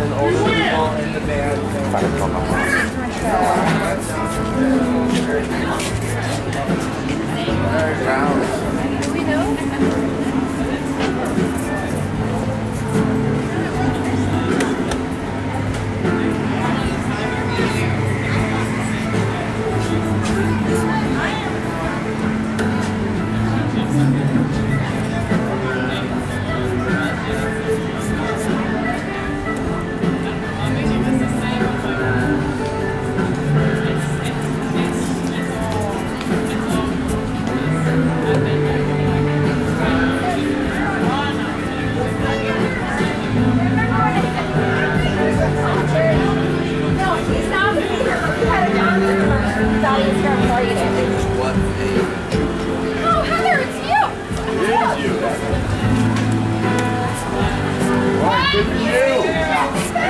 And all the people in the band. Do we know?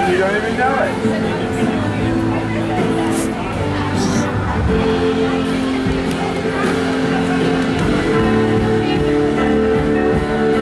You don't even know it.